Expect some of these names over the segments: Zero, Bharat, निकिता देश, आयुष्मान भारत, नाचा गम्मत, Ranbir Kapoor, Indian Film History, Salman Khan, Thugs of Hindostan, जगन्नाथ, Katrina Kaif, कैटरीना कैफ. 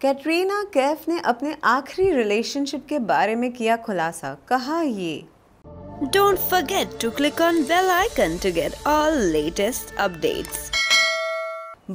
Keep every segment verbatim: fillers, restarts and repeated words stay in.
कैटरीना कैफ ने अपने आखिरी रिलेशनशिप के बारे में किया खुलासा, कहा ये don't forget to click on bell icon to get all latest updates.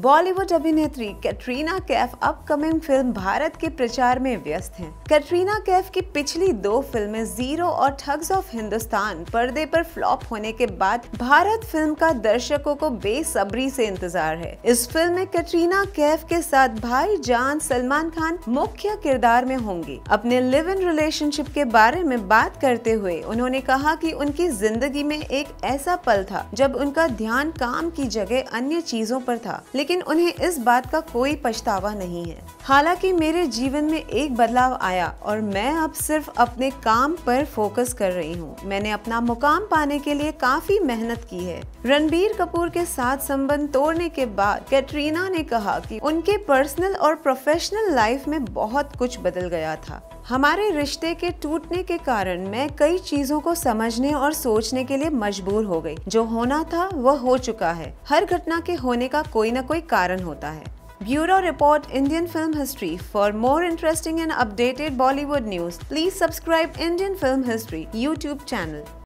Bollywood अभिनेत्री कैटरीना कैफ अपकमिंग फिल्म भारत के प्रचार में व्यस्त हैं। कैटरीना कैफ की पिछली दो फिल्में जीरो और ठग्स ऑफ हिंदुस्तान पर्दे पर फ्लॉप होने के बाद भारत फिल्म का दर्शकों को बेसब्री से इंतजार है। इस फिल्म में कैटरीना कैफ के साथ भाई जान सलमान खान मुख्य किरदार में होंगे। अपने लिव इन रिलेशनशिप के बारे में बात करते हुए उन्होंने कहा कि उनकी जिंदगी में एक ऐसा पल था जब उनका ध्यान काम की जगह अन्य चीजों पर था, लेकिन उन्हें इस बात का कोई पछतावा नहीं है। हालांकि मेरे जीवन में एक बदलाव आया और मैं अब सिर्फ अपने काम पर फोकस कर रही हूँ। मैंने अपना मुकाम पाने के लिए काफी मेहनत की है। रणबीर कपूर के साथ संबंध तोड़ने के बाद कैटरीना ने कहा कि उनके पर्सनल और प्रोफेशनल लाइफ में बहुत कुछ बदल गया था। हमारे रिश्ते के टूटने के कारण मैं कई चीजों को समझने और सोचने के लिए मजबूर हो गई। जो होना था वह हो चुका है। हर घटना के होने का कोई न कोई कारण होता है। Bureau report, Indian film history. For more interesting and updated Bollywood news please subscribe Indian film history YouTube channel.